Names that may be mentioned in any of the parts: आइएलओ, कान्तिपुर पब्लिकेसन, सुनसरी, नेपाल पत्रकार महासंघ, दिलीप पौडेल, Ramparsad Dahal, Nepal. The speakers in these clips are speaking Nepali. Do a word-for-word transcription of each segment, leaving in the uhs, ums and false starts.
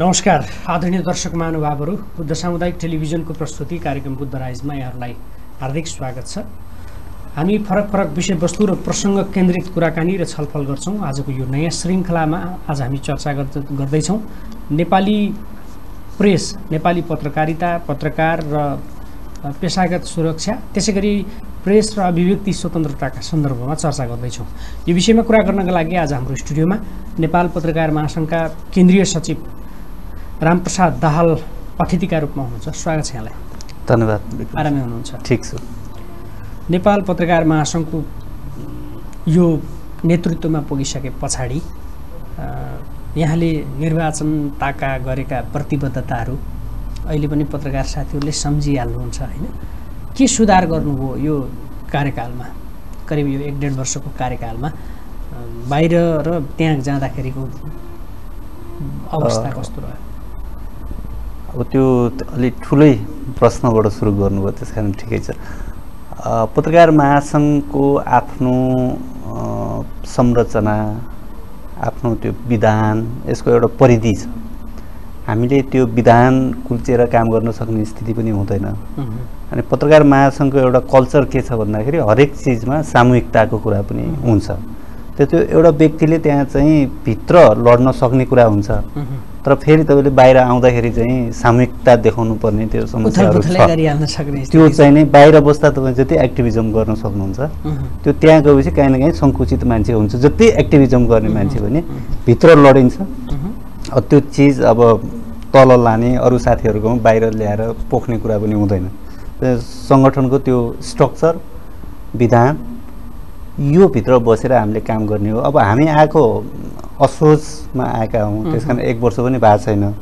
नमस्कार आदरणीय दर्शक महानुभावहरु, बुद्ध सामुदायिक टेलिभिजनको प्रस्तुति कार्यक्रम बुद्ध राइजमा यहाँहरुलाई हार्दिक स्वागत छ। हामी फरक फरक विषयवस्तु र प्रसंग केन्द्रित कुराकानी र छलफल गर्छौं। आजको यो नयाँ श्रृंखलामा आज हामी चर्चा गर्दै छौं नेपाली प्रेस, नेपाली पत्रकारिता, पत्रकार र पेशागत सुरक्षा, त्यसैगरी प्रेस र अभिव्यक्ति स्वतन्त्रताका सन्दर्भमा चर्चा गर्दै छौं। यो विषयमा कुरा गर्नका लागि आज हाम्रो स्टुडियोमा नेपाल पत्रकार महासंघका केन्द्रीय सचिव रामप्रसाद दाहाल अतिथिका रूपमा हुनुहुन्छ। स्वागत छ यहाँलाई। धन्यवाद। आरामै हुनुहुन्छ? ठीक छ। नेपाल पत्रकार महासंघको यो नेतृत्वमा पुगिसके पछाडि यहाँले निर्वाचनताका गरेका प्रतिबद्धताहरू अहिले पनि पत्रकार साथीहरूले सम्झिहाल्नुहुन्छ हैन? के सुधार गर्नुभयो यो कार्यकालमा? करिब यो एक डेढ वर्षको कार्यकालमा बाहिर र त्यहाँ जाँदाखेरिको अवस्था कस्तो रह्यो? अब त्यो अलि ठुलै प्रश्नबाट सुरु गर्नुभयो, त्यस कारण ठिकै छ। पत्रकार महासंघको आफ्नो संरचना, आफ्नो त्यो विधान, यसको एउटा परिधि छ। हामीले त्यो विधान कुल्चेर काम गर्न सक्ने स्थिति पनि हुँदैन। अनि पत्रकार महासंघको एउटा कल्चर के छ भन्दाखेरि हरेक चिजमा सामूहिकताको कुरा पनि हुन्छ। त्यो एउटा व्यक्तिले त्यहाँ चाहिँ भित्र लड्न सक्ने कुरा हुन्छ, तर फेरि तपाईले बाहिर आउँदाखेरि चाहिँ सामूहिकता देखाउनु पर्ने त्यो समस्याहरु छ। त्यो चाहिँ नै बाहिर बस्दा तपाईले जति एक्टिभिजम गर्न सक्नुहुन्छ, त्यो त्यहाँ गएपछि काहीँ न काहीँ संकुचित मान्छे हुन्छ। जति एक्टिभिजम गर्ने मान्छे भने भित्र लडिन्छ, त्यो चीज अब तल लाने अरु साथीहरुको बाहिर ल्याएर पोख्ने कुरा पनि हुँदैन। संगठनको त्यो स्ट्रक्चर, विधान, यो भित्र बसेर हामीले काम गर्ने हो। अब हामी आएको असोजमा आएका हौं, त्यसकारण एक वर्ष पनि भएको छैन। अब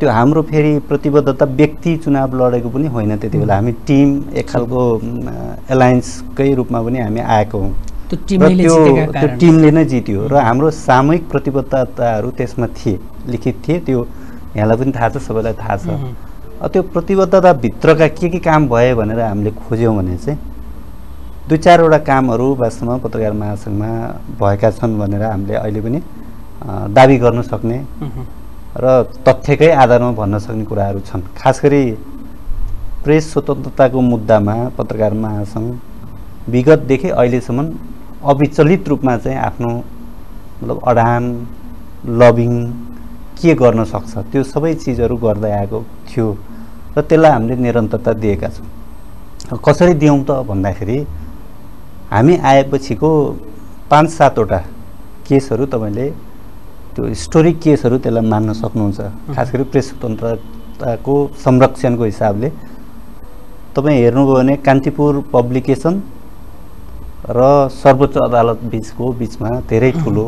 त्यो हाम्रो फेरि प्रतिबद्धता व्यक्ति चुनाव लडेको पनि होइन, त्यति बेला हामी टिम, एक खालको एलायन्सकै रूपमा पनि हामी आएको हौं। त्यो टिमले नै जित्यो र हाम्रो सामूहिक प्रतिबद्धताहरू त्यसमा थिए, लिखित थिए। त्यो यहाँलाई पनि थाहा छ, सबैलाई थाहा छ। त्यो प्रतिबद्धता भित्रका के के काम भए भनेर हामीले खोज्यौं भने चाहिँ दुई चारवटा कामहरू वास्तवमा पत्रकार महासंघमा भएका छन् भनेर हामीले अहिले पनि दाबी गर्न सक्ने र तथ्यकै आधारमा भन्न सक्ने कुराहरू छन्। खास गरी प्रेस स्वतन्त्रताको मुद्दामा पत्रकार महासंघ विगतदेखि अहिलेसम्म अविचलित रूपमा चाहिँ आफ्नो मतलब अडान, लबिङ के गर्न सक्छ त्यो सबै चिजहरू गर्दै आएको थियो र त्यसलाई हामीले निरन्तरता दिएका छौँ। कसरी दियौँ त भन्दाखेरि हामी आएपछिको पाँच सातवटा केसहरू तपाईले त्यो हिस्टोरिक केसहरू त्यसलाई मान्न सक्नुहुन्छ। खास गरी प्रेस स्वतन्त्रताको संरक्षणको हिसाबले तपाईँ हेर्नुभयो भने कान्तिपुर पब्लिकेसन र सर्वोच्च अदालत बीचको बीचमा धेरै ठुलो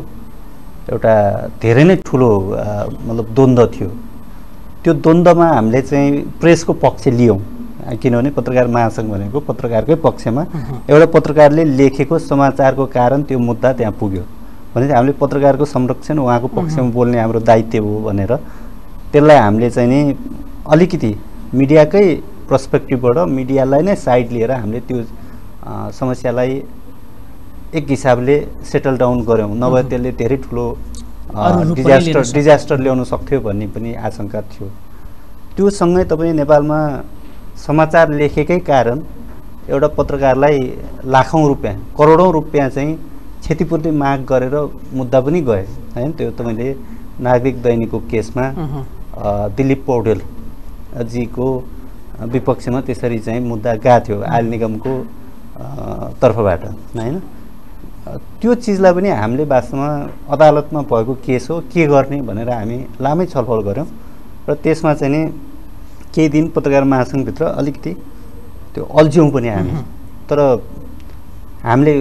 एउटा धेरै नै ठुलो मतलब द्वन्द थियो। त्यो द्वन्दमा हामीले चाहिँ प्रेसको पक्ष लियौँ, किनभने पत्रकार महासंघ भनेको पत्रकारकै पक्षमा एउटा पत्रकारले लेखेको समाचारको कारण त्यो मुद्दा त्यहाँ पुग्यो भने हामीले पत्रकारको संरक्षण, उहाँको पक्षमा बोल्ने हाम्रो दायित्व हो भनेर त्यसलाई हामीले चाहिँ नि अलिकति मिडियाकै पर्सपेक्टिभबाट मिडियालाई नै साइड लिएर हामीले त्यो समस्यालाई एक हिसाबले सेटल डाउन गऱ्यौँ। नभए त्यसले धेरै ठुलो डिजास्टर डिजास्टर ल्याउन सक्थ्यो भन्ने पनि आशंका थियो। त्यो सँगै तपाईँ नेपालमा समाचार लेखेकै कारण एउटा पत्रकारलाई लाखौं रुपैयाँ, करोडौं रुपैयाँ चाहिँ क्षतिपूर्ति माग गरेर मुद्दा पनि गए हैन? त्यो तपाईले नागरिक दैनिकको केसमा दिलीप पौडेल जीको विपक्षमा त्यसरी चाहिँ मुद्दा गएको थियो आयल निगमको तर्फबाट हैन? त्यो चीजलाई पनि हामीले वास्तवमा अदालतमा भएको केस हो, के गर्ने भनेर हामी लामै छलफल गर्यौं र त्यसमा चाहिँ नि केही दिन पत्रकार महासंघभित्र अलिकति त्यो अल्झ्यौँ पनि हामी। तर हामीले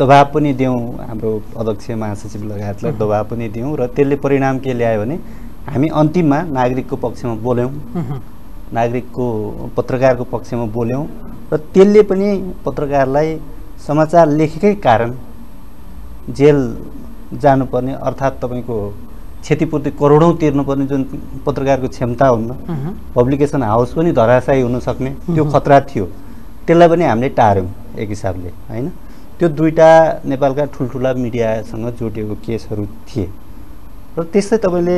दबाब पनि दियौँ, हाम्रो अध्यक्ष महासचिव लगायतलाई दबाब पनि दियौँ र त्यसले परिणाम के ल्यायो भने हामी अन्तिममा नागरिकको पक्षमा बोल्यौँ, नागरिकको पत्रकारको पक्षमा बोल्यौँ र त्यसले पनि पत्रकारलाई समाचार लेखेकै कारण जेल जानुपर्ने, अर्थात् तपाईँको क्षतिपूर्ति करोडौं तिर्नुपर्ने जुन पत्रकारको क्षमता हुन्न, पब्लिकेसन हाउस पनि धराशायी हुन सक्ने त्यो खतरा थियो, त्यसलाई पनि हामीले टार्यौँ एक हिसाबले हैन? त्यो दुईटा नेपालका ठुलठुला मिडियासँग जोडिएको केसहरू थिए। र त्यसै तपाईले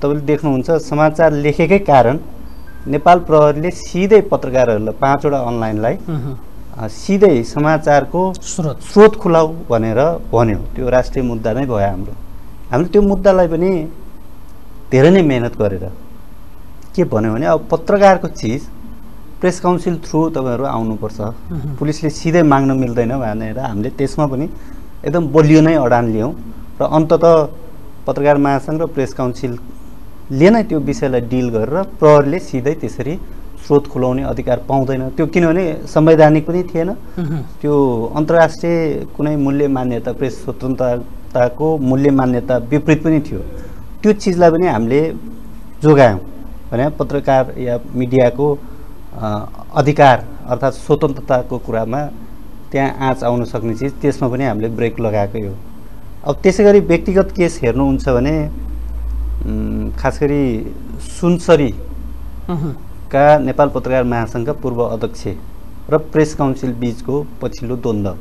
तपाईले देख्नुहुन्छ समाचार लेखेकै कारण नेपाल प्रहरीले सिधै पत्रकारहरूलाई पाँचवटा अनलाइनलाई सिधै समाचारको स्रोत स्रोत खुलाऊ भनेर भन्यो। त्यो राष्ट्रिय मुद्दा नै भयो हाम्रो। हामीले त्यो मुद्दालाई पनि धेरै नै मेहनत गरेर के भन्यो भने अब पत्रकारको चीज प्रेस काउन्सिल थ्रु तपाईहरु आउनुपर्छ, पुलिसले सिधै माग्न मिल्दैन भनेर हामीले त्यसमा पनि एकदम बलियो नै अडान लियौं र अन्ततः पत्रकार महासंघ र प्रेस काउन्सिलले नै त्यो विषयलाई डिल गरेर प्रहरीले सिधै त्यसरी स्रोत खुलाउने अधिकार पाउँदैन। त्यो किनभने संवैधानिक पनि थिएन, त्यो अन्तर्राष्ट्रिय कुनै मूल्य मान्यता प्रेस स्वतन्त्रताको मूल्य मान्यता विपरीत पनि थियो। त्यो चीजलाई पनि हामीले जोगायौं भने पत्रकार या मिडियाको अधिकार अर्थात स्वतन्त्रताको कुरामा त्यहाँ आँच आउन सक्ने चीज त्यसमा पनि हामीले ब्रेक लगाएको हो। अब त्यसैगरी व्यक्तिगत केस हेर्नुहुन्छ भने खासगरी सुनसरी का नेपाल पत्रकार महासंघका पूर्व अध्यक्ष र प्रेस काउन्सिल बीचको पछिल्लो द्वन्द्व,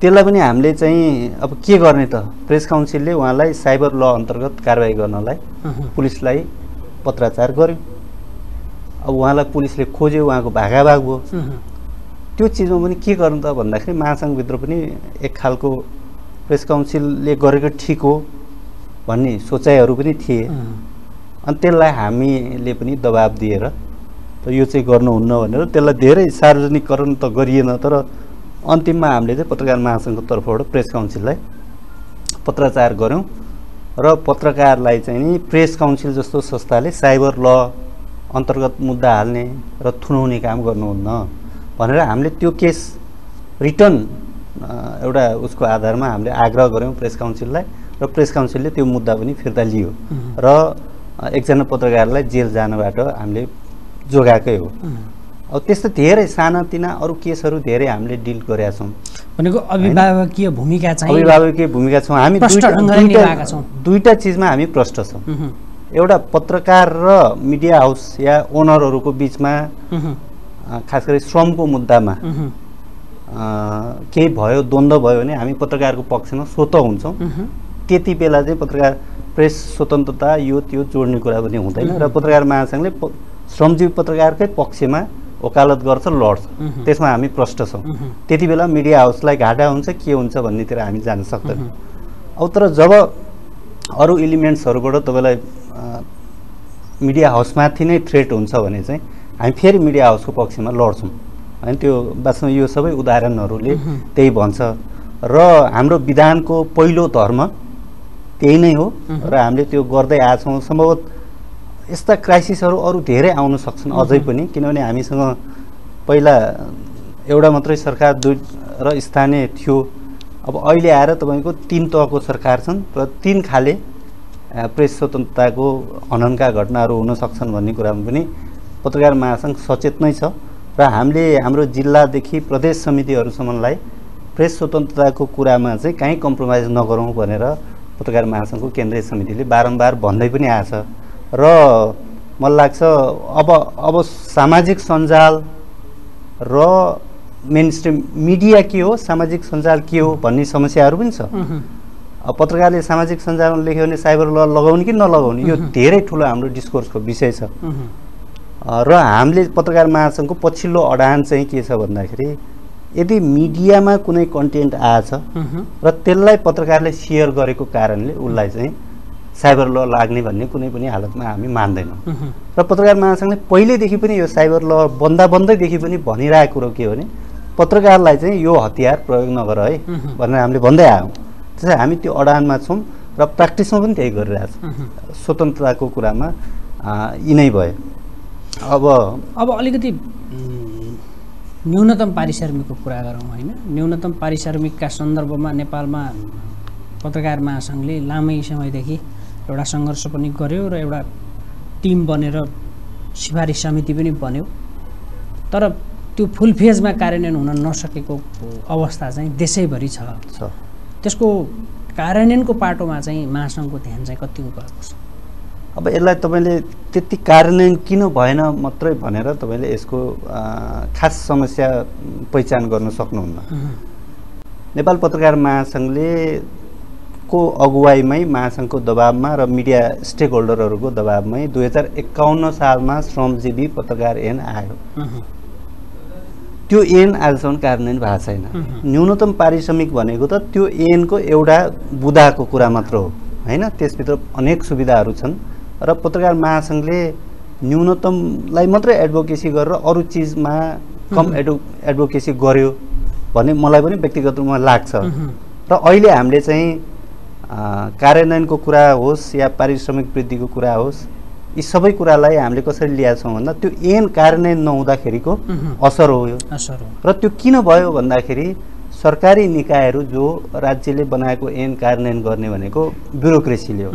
त्यसलाई पनि हामीले चाहिँ अब के गर्ने त, प्रेस काउन्सिलले उहाँलाई साइबर ल अन्तर्गत कारबाही गर्नलाई पुलिसलाई पत्राचार गर्यो। अब उहाँलाई पुलिसले खोज्यो, उहाँको भागाभाग भयो। त्यो चीजमा पनि के गर्नु त भन्दाखेरि महासंघभित्र पनि एक खालको प्रेस काउन्सिलले गरेको ठिक हो भन्ने सोचाइहरू पनि थिए। अनि त्यसलाई हामीले पनि दबाब दिएर त यो चाहिँ गर्नुहुन्न भनेर त्यसलाई धेरै सार्वजनिकरण त गरिएन, तर अन्तिममा हामीले चाहिँ पत्रकार महासंघको तर्फबाट प्रेस काउन्सिललाई पत्राचार गऱ्यौँ र पत्रकारलाई चाहिँ नि प्रेस काउन्सिल जस्तो संस्थाले साइबर ल अन्तर्गत मुद्दा हाल्ने र थुनाउने काम गर्नुहुन्न भनेर हामीले त्यो केस रिटर्न एउटा उसको आधारमा हामीले आग्रह गऱ्यौँ प्रेस काउन्सिललाई र प्रेस काउन्सिलले त्यो मुद्दा पनि फिर्ता लियो र एकजना पत्रकारलाई जेल जानबाट हामीले जोगाएकै हो। अब त्यस्तो धेरै सानातिना अरू केसहरू धेरै हामीले डिल गरेका छौँ। भनेको अभिभावकीय भूमिका चाहिँ अभिभावकीय भूमिका छौँ हामी, दुईटा चिजमा हामी प्रष्ट छौँ। एउटा पत्रकार र मिडिया हाउस या ओनरहरूको बिचमा खास गरी श्रमको मुद्दामा केही भयो द्वन्द्व भयो भने हामी पत्रकारको पक्षमा स्वतः हुन्छौँ। त्यति बेला चाहिँ पत्रकार प्रेस स्वतन्त्रता यो त्यो जोड्ने कुरा पनि हुँदैन र पत्रकार महासंघले श्रमजीवी पत्रकारकै पक्षमा वकालत गर्छ, लड्छ, त्यसमा हामी प्रष्ट छौँ। त्यति बेला मिडिया हाउसलाई घाटा हुन्छ के हुन्छ भन्नेतिर हामी जान सक्दैनौँ। अब तर जब अरू इलिमेन्ट्सहरूबाट तपाईँलाई मिडिया हाउसमाथि नै थ्रेट हुन्छ भने चाहिँ हामी फेरि मिडिया हाउसको पक्षमा लड्छौँ। हैन त्यो वास्तवमा यो सबै उदाहरणहरूले त्यही भन्छ र हाम्रो विधानको पहिलो धर्म त्यही नै हो र हामीले त्यो गर्दै आछौँ। सम्भवत यस्ता क्राइसिसहरू अरू धेरै आउन सक्छन् अझै पनि, किनभने हामीसँग पहिला एउटा मात्रै सरकार दुई र स्थानीय थियो, अब अहिले आएर तपाईँको तीन तहको सरकार छन् र तीन खाले प्रेस स्वतन्त्रताको हननका घटनाहरू हुन सक्छन् भन्ने कुरामा पनि पत्रकार महासंघ सचेत नै छ र हामीले हाम्रो जिल्लादेखि प्रदेश समितिहरूसम्मलाई प्रेस स्वतन्त्रताको कुरामा चाहिँ कहीँ कम्प्रोमाइज नगरौँ भनेर पत्रकार महासंघको केन्द्रीय समितिले बारम्बार भन्दै पनि आएछ। र मलाई लाग्छ अब अब सामाजिक सञ्जाल र मेनस्ट्रिम मिडिया के हो, सामाजिक सञ्जाल के हो भन्ने समस्याहरू पनि छ। अब पत्रकारले सामाजिक सञ्जालमा लेख्यो भने साइबर ल लगाउने कि नलगाउने यो धेरै ठुलो हाम्रो डिस्कोर्सको विषय छ। र हामीले पत्रकार महासंघको पछिल्लो अडान चाहिँ के छ भन्दाखेरि यदि मिडियामा कुनै कन्टेन्ट आएछ र त्यसलाई पत्रकारले सेयर गरेको कारणले उसलाई चाहिँ साइबर ल लाग्ने भन्ने कुनै पनि हालतमा हामी मान्दैनौँ। र पत्रकार महासंघले पहिलेदेखि पनि यो साइबर ल बन्दा बन्दैदेखि पनि भनिरहेको कुरो के हो भने पत्रकारलाई चाहिँ यो हतियार प्रयोग नगर है भनेर हामीले भन्दै आयौँ। त्यसै हामी त्यो अडानमा छौँ र प्र्याक्टिसमा पनि त्यही गरिरहेछौँ। स्वतन्त्रताको कुरामा यिनै भयो। अब अब अलिकति न्यूनतम पारिश्रमिकको कुरा गरौँ हैन। न्यूनतम पारिश्रमिकका सन्दर्भमा नेपालमा पत्रकार महासंघले लामै समयदेखि एउटा संघर्ष पनि गर्यो र एउटा टिम बनेर सिफारिस समिति पनि बन्यो, तर त्यो फुल फेजमा कार्यान्वयन हुन नसकेको अवस्था चाहिँ देशैभरि छ। त्यसको कार्यान्वयनको पाटोमा चाहिँ महासंघको ध्यान चाहिँ कतिको गएको छ? अब यसलाई तपाईले त्यति कार्यान्वयन किन भएन मात्रै भनेर तपाईले यसको खास समस्या पहिचान गर्न सक्नुहुन्न। नेपाल पत्रकार महासंघले को अगुवाईमै महासंघको दबावमा र मिडिया स्टेक होल्डरहरुको दबावमै दुई हजार एकाउन्न सालमा श्रमजीवी पत्रकार ऐन आयो। त्यो ऐन आजसम्म कार्यान्वयन भएको छैन। न्यूनतम पारिश्रमिक भनेको त त्यो ऐनको एउटा बुदाको कुरा मात्र हो हैन, त्यसभित्र अनेक सुविधाहरु छन् र पत्रकार महासंघले न्यूनतमलाई मात्रै एडभोकेसी गरेर अरु चीजमा कम एडभोकेसी गर्यो भन्ने मलाई पनि व्यक्तिगत रूपमा लाग्छ। र अहिले हामीले चाहिँ कार्यान्वयनको कुरा होस् या पारिश्रमिक वृद्धिको कुरा होस्, यी सबै कुरालाई हामीले कसरी ल्याएछौं भन्दा त्यो ऐन कार्यान्वयन नहुँदाखेरिको असर हो यो। र त्यो किन भयो भन्दाखेरि सरकारी निकायहरू जो राज्यले बनाएको ऐन कार्यान्वयन गर्ने भनेको ब्युरोक्रेसीले हो।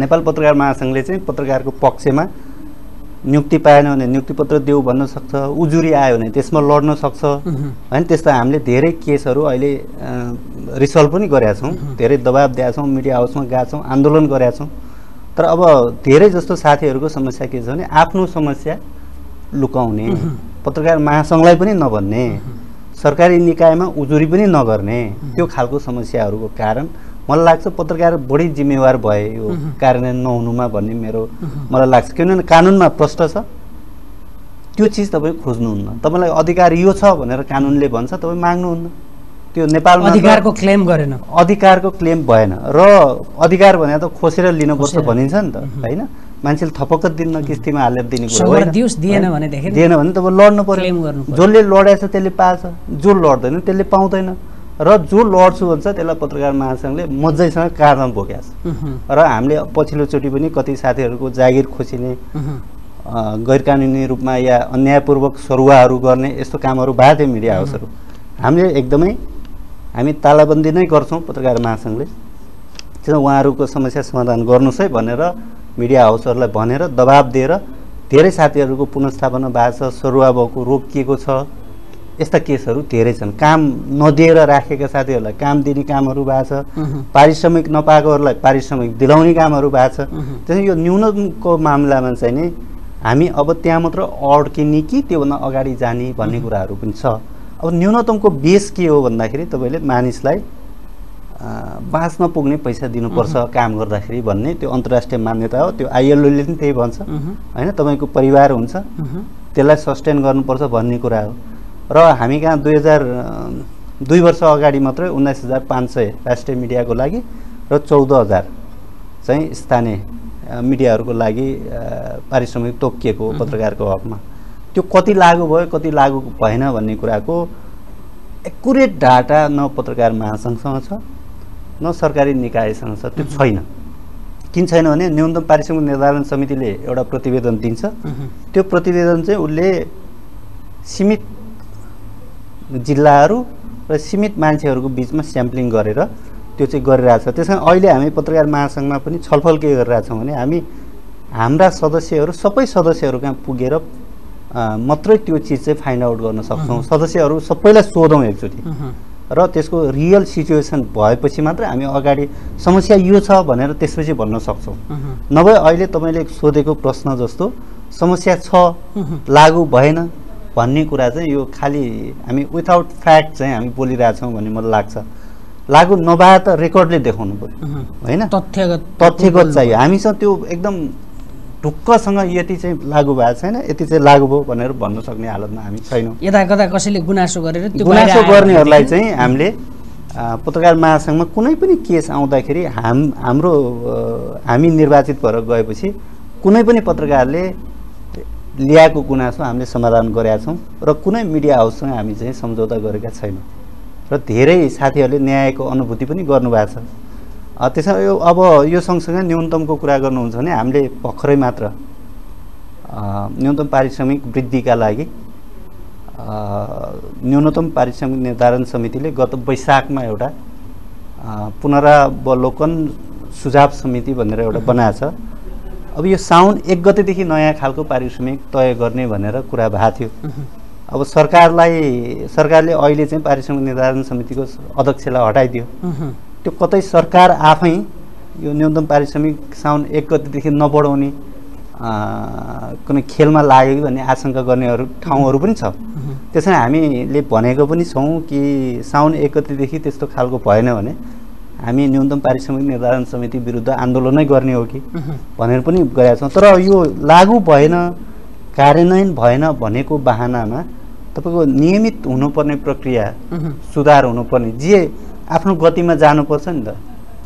नेपाल पत्रकार महासंघले चाहिँ पत्रकारको पक्षमा नियुक्ति पाएन भने नियुक्ति पत्र देऊ भन्न सक्छ, उजुरी आयो भने त्यसमा लड्न सक्छ हैन। त्यस्ता हामीले धेरै केसहरू अहिले रिसल्भ पनि गरेका छौं, धेरै दबाब दिएका छौं, मिडिया हाउसमा गएका छौं, आन्दोलन गरेका छौं। तर अब धेरै जस्तो साथीहरुको समस्या के छ भने आफ्नो समस्या लुकाउने, पत्रकार महासंघलाई पनि नभन्ने, सरकारी निकायमा उजुरी पनि नगर्ने, त्यो खालको समस्याहरुको कारण मलाई लाग्छ पत्रकार बढी जिम्मेवार भए यो कार्यान्वयन नहुनुमा भन्ने मेरो मलाई लाग्छ। किनभने कानुनमा प्रष्ट छ, त्यो चिज तपाईँ खोज्नुहुन्न, तपाईँलाई अधिकार यो छ भनेर कानुनले भन्छ, तपाईँ माग्नुहुन्न। त्यो नेपालमा अधिकारको क्लेम गरेन, अधिकारको क्लेम भएन। र अधिकार भने त खोसेर लिनुपर्छ भनिन्छ नि त हैन, मान्छेले थपक्क दिन्न, किस्तीमा हालेर दिने कुरा होइन। दिउस दिएन भने देखेन, दिएन भने त लड्नु पर्यो। जसले लडेछ त्यसले पाछ, जो लड्दैन त्यसले पाउँदैन। र जो लड्छु भन्छ त्यसलाई पत्रकार महासंघले मजैसँग कारण भोग्याछ। र हामीले पछिल्लो चोटि पनि कति साथीहरुको जागिर खोसिने, गैरकानुनी रूपमा या अन्यायपूर्वक सरुवाहरु गर्ने यस्तो कामहरु बाधे मिडिया हाउसहरु हामीले एकदमै हामी तालाबन्दी नै गर्छौं पत्रकार महासंघले। त्यसमा उहाँहरुको समस्या समाधान गर्नुस् है भनेर मिडिया हाउसहरुलाई भनेर दबाब दिएर धेरै साथीहरुको पुनर्स्थापना भएको छ, सरुवा भएको रोकिएको छ। यस्ता केसहरू धेरै छन्। काम नदिएर राखेका साथीहरूलाई काम दिने कामहरू भएको छ, पारिश्रमिक नपाएकोहरूलाई पारिश्रमिक दिलाउने कामहरू भएको छ। त्यसै यो न्यूनतमको मामलामा चाहिँ नि हामी अब त्यहाँ मात्र अड्किने कि त्योभन्दा अगाडि जाने भन्ने कुराहरू पनि छ। अब न्यूनतमको बेस के हो भन्दाखेरि तपाईले मानिसलाई बाँच्न पुग्ने पैसा दिनुपर्छ काम गर्दाखेरि भन्ने त्यो अन्तर्राष्ट्रिय मान्यता हो, त्यो आइएलओले पनि त्यही भन्छ हैन। तपाईको परिवार हुन्छ, त्यसलाई सस्टेन गर्नुपर्छ भन्ने कुरा हो। र हामी कहाँ दुई हजार दुई वर्ष अगाडि मात्रै उन्नाइस हजार पाँच सय राष्ट्रिय मिडियाको लागि र चौध हजार चाहिँ स्थानीय मिडियाहरूको लागि पारिश्रमिक तोकिएको पत्रकारको हकमा। त्यो कति लागू भयो कति लागू भएन भन्ने कुराको एकुरेट डाटा न पत्रकार महासंघसँग छ न सरकारी निकायसँग छ, त्यो छैन। किन छैन भने न्यूनतम पारिश्रमिक निर्धारण समितिले एउटा प्रतिवेदन दिन्छ, त्यो प्रतिवेदन चाहिँ उसले सीमित जिल्लाहरु र सीमित मान्छेहरुको बीचमा स्याम्पलिङ गरेर त्यो चाहिँ गरिरहेछ। त्यसकारण अहिले हामी पत्रकार महासंघमा पनि छलफल के गरिरहेछौं भने हामी हाम्रा सदस्यहरु सबै सदस्यहरु कहाँ पुगेर मात्रै त्यो चीज चाहिँ फाइन्ड आउट गर्न सक्छौं। सदस्यहरु सबैलाई सोधौं एकचोटी र त्यसको रियल सिचुएसन भएपछि मात्र हामी अगाडि समस्या यो छ भनेर त्यसपछि भन्न सक्छौं। नभए अहिले तपाईले सोधेको प्रश्न जस्तो समस्या छ लागू भएन भन्ने कुरा चाहिँ यो खाली हामी विदाउट फ्याक्ट चाहिँ हामी बोलिरहेछौँ भन्ने मलाई लाग्छ। लागू नभए त रेकर्डले देखाउनु पर्यो हैन, तथ्यगत तथ्यगत चाहियो। हामीसँग त्यो एकदम ढुक्कसँग यति चाहिँ लागू भएको छैन, यति चाहिँ लागू भयो भनेर भन्न सक्ने हालतमा हामी छैनौँ। यताकता कसैले गुनासो गरेर त्यो गुनासो गर्नेहरूलाई चाहिँ हामीले पत्रकार महासंघमा कुनै पनि केस आउँदाखेरि हाम हाम्रो हामी निर्वाचित भएर गएपछि कुनै पनि पत्रकारले ल्याएको गुनासो हामीले समाधान गरेका छौं र कुनै मिडिया हाउससँग हामी चाहिँ सम्झौता गरेका छैनौं। र धेरै साथीहरूले न्यायको अनुभूति पनि गर्नुभएको छ। त्यसैले यो अब यो सँगसँगै न्यूनतमको कुरा गर्नुहुन्छ भने हामीले भर्खरै मात्र न्यूनतम पारिश्रमिक वृद्धिका लागि न्यूनतम पारिश्रमिक निर्धारण समितिले गत वैशाखमा एउटा पुनरावलोकन सुझाव समिति भनेर एउटा बनाएको छ। अब यो साउन एक गतेदेखि नयाँ खालको पारिश्रमिक तय गर्ने भनेर कुरा भएको थियो। अब सरकारलाई सरकारले अहिले चाहिँ पारिश्रमिक निर्धारण समितिको अध्यक्षलाई हटाइदियो, त्यो कतै सरकार आफै यो न्यूनतम पारिश्रमिक साउन एक गतेदेखि नबढाउने कुनै खेलमा लाग्यो भन्ने आशंका गर्नेहरू ठाउँहरू पनि छ। त्यसैले हामीले भनेको पनि छौँ कि साउन एक गतेदेखि त्यस्तो खालको भएन भने हामी न्यूनतम पारिश्रमिक निर्धारण समिति विरुद्ध आन्दोलनै गर्ने हो कि भनेर पनि गरेका छौं। तर यो लागू भएन, कार्यान्वयन भएन भनेको बहानामा तपाईको नियमित हुनुपर्ने प्रक्रिया सुधार हुनुपर्ने, जे आफ्नो गतिमा जानुपर्छ नि त।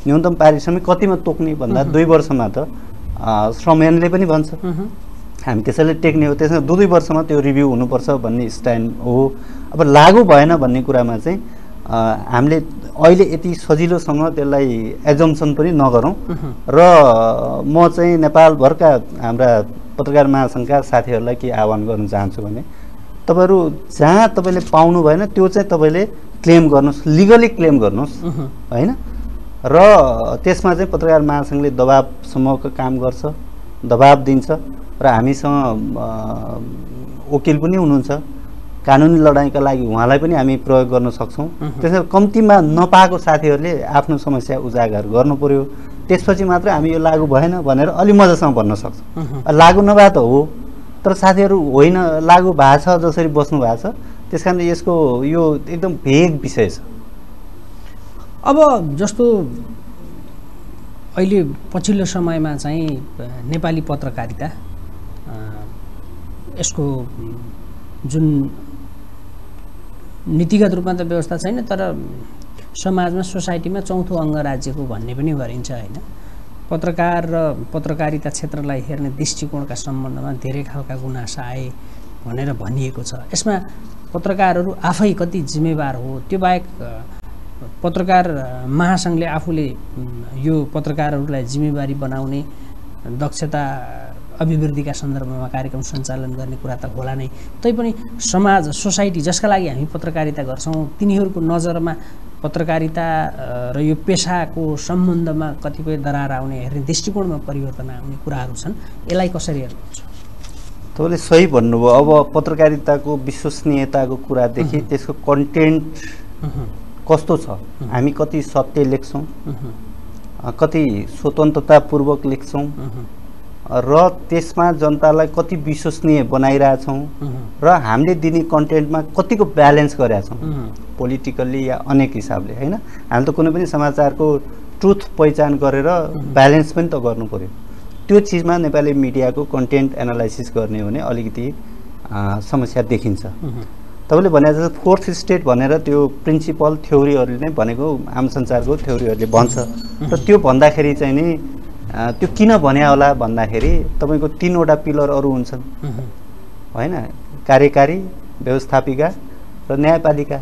न्यूनतम पारिश्रमिक कतिमा तोक्ने भन्दा दुई वर्षमा त श्रमयनले पनि भन्छ, हामी त्यसैले टेक्ने हो। त्यसमा दुई दुई वर्षमा त्यो रिभ्यू हुनुपर्छ भन्ने स्ट्यान्ड हो। अब लागू भएन भन्ने कुरामा चाहिँ हामीले अहिले यति सजिलोसँग त्यसलाई एजम्सन पनि नगरौँ। र म चाहिँ नेपालभरका हाम्रा पत्रकार महासङ्घका साथीहरूलाई के आह्वान गर्न चाहन्छु भने तपाईहरू जहाँ तपाईँले पाउनु भएन त्यो चाहिँ तपाईँले क्लेम गर्नुहोस्, लिगली क्लेम गर्नुहोस् होइन। र त्यसमा चाहिँ पत्रकार महासङ्घले दबाब समूहको काम गर्छ, दबाब दिन्छ। र हामीसँग वकिल पनि हुनुहुन्छ, कानुनी लडाइँका लागि उहाँलाई पनि हामी प्रयोग गर्न सक्छौँ। त्यसैले कम्तीमा नपाएको साथीहरूले आफ्नो समस्या उजागर गर्नु पर्यो, त्यसपछि मात्र हामी यो लागू भएन भनेर अलि मजासँग भन्न सक्छौँ। लागू नभए त हो, तर साथीहरू होइन लागू भएको छ जसरी बस्नु भएको छ, त्यस कारण यसको यो एकदम भेग विषय छ। अब जस्तो अहिले पछिल्लो समयमा चाहिँ नेपाली पत्रकारिता यसको जुन नीतिगत रूपमा त व्यवस्था छैन, तर समाजमा सोसाइटीमा चौथो अङ्ग राज्यको भन्ने पनि गरिन्छ होइन। पत्रकार र पत्रकारिता क्षेत्रलाई हेर्ने दृष्टिकोणका सम्बन्धमा धेरै खालका गुनासा आए भनेर भनिएको छ। यसमा पत्रकारहरू आफै कति जिम्मेवार हो? त्यो बाहेक पत्रकार महासङ्घले आफूले यो पत्रकारहरूलाई जिम्मेवारी बनाउने, दक्षता अभिवृद्धिका सन्दर्भमा कार्यक्रम सञ्चालन गर्ने कुरा त होला नै, तैपनि समाज सोसाइटी जसका लागि हामी पत्रकारिता गर्छौँ तिनीहरूको नजरमा पत्रकारिता र यो पेसाको सम्बन्धमा कतिपय दरार आउने, हेर्ने दृष्टिकोणमा परिवर्तन आउने कुराहरू छन्, यसलाई कसरी हेर्नुहुन्छ? तपाईँले सही भन्नुभयो। अब पत्रकारिताको विश्वसनीयताको कुरादेखि त्यसको कन्टेन्ट कस्तो छ, हामी कति सत्य लेख्छौँ, कति स्वतन्त्रतापूर्वक लेख्छौँ र त्यसमा जनतालाई कति विश्वसनीय बनाइरहेछौँ र हामीले दिने कन्टेन्टमा कतिको ब्यालेन्स गरेछौँ पोलिटिकल्ली या अनेक हिसाबले हैन। हामी त कुनै पनि समाचारको ट्रुथ पहिचान गरेर ब्यालेन्स पनि त गर्नु पर्यो। त्यो चीजमा नेपाली मिडियाको कन्टेन्ट एनालाइसिस गर्ने हो भने अलिकति समस्या देखिन्छ। तपाईले भने जस्तो फोर्थ स्टेट भनेर त्यो प्रिन्सिपल थ्योरीहरुले नै भनेको आम संसारको थ्योरीहरुले भन्छ, र त्यो भन्दाखेरि चाहिँ नि त्यो किन भन्या होला भन्दाखेरि तपाईको तीनवटा पिलर अरु हुन्छन् हैन, कार्यकारी, व्यवस्थापिका र न्यायपालिका।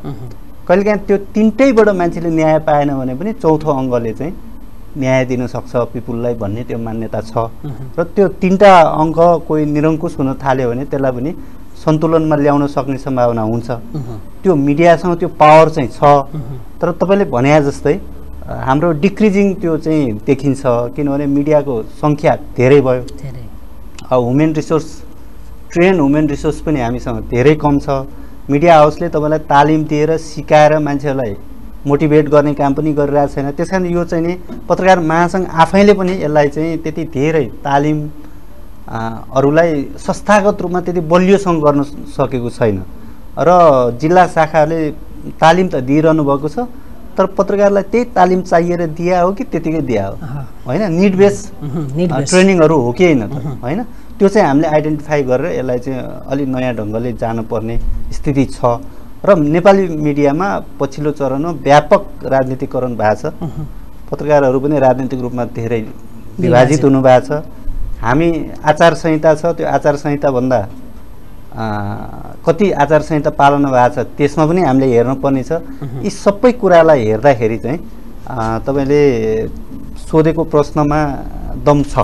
कहिलेकाहीँ त्यो तीनटैबाट मान्छेले न्याय पाएन भने पनि चौथो अङ्गले चाहिँ न्याय दिन सक्छ पिपुललाई भन्ने त्यो मान्यता छ। र त्यो तीनटा अङ्ग कोही निरङ्कुश हुन थाल्यो भने त्यसलाई पनि सन्तुलनमा ल्याउन सक्ने सम्भावना हुन्छ। त्यो मिडियासँग त्यो पावर चाहिँ छ, तर तपाईले भने जस्तै हाम्रो डिक्रिजिङ त्यो चाहिँ देखिन्छ। किनभने मिडियाको संख्या धेरै भयो, अब human resource train human resource पनि हामीसँग धेरै कम छ। मिडिया हाउसले तपाईँलाई तालिम दिएर सिकाएर मान्छेहरूलाई मोटिभेट गर्ने काम पनि गरिरहेको छैन। त्यस कारण यो चाहिँ नि पत्रकार महासङ्घ आफैले पनि यसलाई चाहिँ त्यति धेरै तालिम अरूलाई संस्थागत रूपमा त्यति बलियोसँग गर्न सकेको छैन। र जिल्ला शाखाले तालिम त दिइरहनु भएको छ, तर पत्रकारलाई त्यही तालिम चाहिएर दिया हो कि त्यतिकै दिया हो होइन, निड बेस ट्रेनिङहरू हो कि होइन होइन। त्यो चाहिँ हामीले आइडेन्टिफाई गरेर यसलाई चाहिँ अलि नयाँ ढङ्गले जानुपर्ने स्थिति छ। र नेपाली मिडियामा पछिल्लो चरणमा व्यापक राजनीतिकरण भएको छ, पत्रकारहरू पनि राजनीतिक रूपमा धेरै विभाजित हुनुभएको छ। हामी आचार संहिता छ, त्यो आचार संहिताभन्दा कति आचार संहिता पालना भएको छ त्यसमा पनि हामीले हेर्नुपर्ने छ। यी सबै कुरालाई हेर्दाखेरि चाहिँ तपाईँले सोधेको प्रश्नमा दम छ,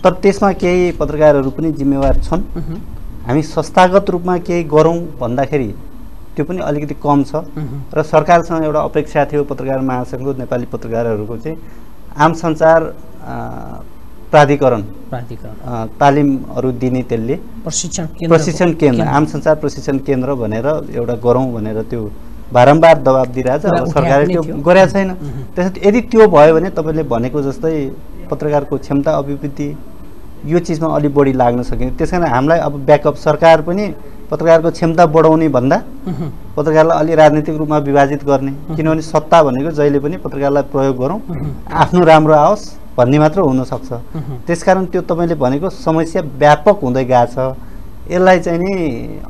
तर त्यसमा केही पत्रकारहरू पनि जिम्मेवार छन्। हामी संस्थागत रूपमा केही गरौँ भन्दाखेरि त्यो पनि अलिकति कम छ। र सरकारसँग एउटा अपेक्षा थियो पत्रकार महासङ्घको, नेपाली पत्रकारहरूको चाहिँ आम सञ्चार प्राधिकरण प्राधिकरण तालिमहरू दिने, त्यसले प्रशिक्षण केन्द्र प्रशिक्षण केन्द्र आम सञ्चार प्रशिक्षण केन्द्र भनेर एउटा गरौँ भनेर त्यो बारम्बार दबाब दिइरहेछ। सरकारले त्यो गरेको छैन। त्यसैले यदि त्यो भयो भने तपाईँले भनेको जस्तै पत्रकारको क्षमता अभिवृद्धि, यो चीजमा अलि बढी लाग्न सकिन्छ। त्यसकारण हामीलाई अब ब्याकअप सरकार पनि पत्रकारको क्षमता बढाउने भन्दा पत्रकारलाई अलि राजनीतिक रूपमा विभाजित गर्ने, किनभने सत्ता भनेको जहिले पनि पत्रकारलाई प्रयोग गरौँ, आफ्नो राम्रो आओस् भन्ने मात्र हुन सक्छ। त्यसकारण त्यो तपाईले भनेको समस्या व्यापक हुँदै गएको छ। यसलाई चाहिँ नि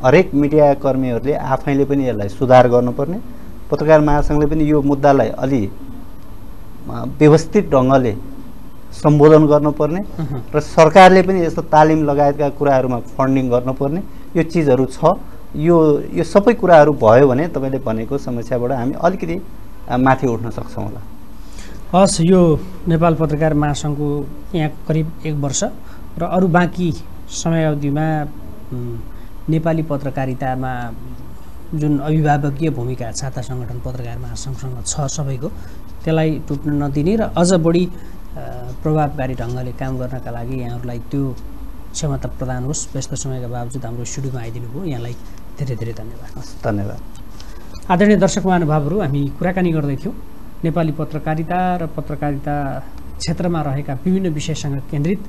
हरेक मिडियाकर्मीहरूले आफैले पनि यसलाई सुधार गर्नुपर्ने, पत्रकार महासंघले पनि यो मुद्दालाई अलि व्यवस्थित ढंगले सम्बोधन गर्नुपर्ने र सरकारले पनि यस्तो तालिम लगायतका कुराहरुमा फन्डिङ गर्नुपर्ने यो चीजहरु छ। यो यो सबै कुराहरु भयो भने तपाईले भनेको समस्याबाट हामी अलिकति माथि उठ्न सक्छौं होला। हस यो नेपाल पत्रकार महासंघको यहाँ करिब एक वर्ष र अरु बाँकी समय अवधिमा नेपाली पत्रकारितामा जुन अभिभावकीय भूमिका छाता संगठन पत्रकार महासंघसँग छ सबैको, त्यसलाई टुट्न नदिने र अझ बढी प्रभावकारी ढंगले काम गर्नका लागि यहाँहरुलाई त्यो क्षमता प्रदान होस्। व्यस्त समयका बावजुद हाम्रो स्टुडियोमा आइदिनु भयो, यहाँलाई धेरै धेरै धन्यवाद। धन्यवाद। आदरणीय दर्शक महानुभावहरु, हामी कुराकानी गर्दै थियौं नेपाली पत्रकारिता र पत्रकारिता क्षेत्रमा रहेका विभिन्न विषयसँग केन्द्रित।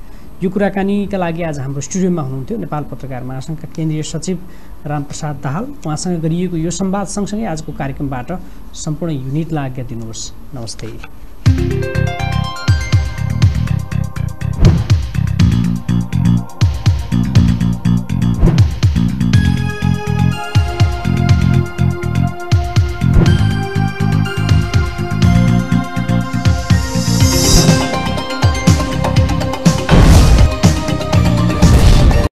यो कुराकानीका लागि आज हाम्रो स्टुडियोमा हुनुहुन्थ्यो नेपाल पत्रकार महासंघका केन्द्रीय सचिव रामप्रसाद दाहाल। उहाँसँग गरिएको यो संवाद सँगसँगै आजको कार्यक्रमबाट सम्पूर्ण युनिटलाई आज्ञा दिनुहोस्। नमस्ते।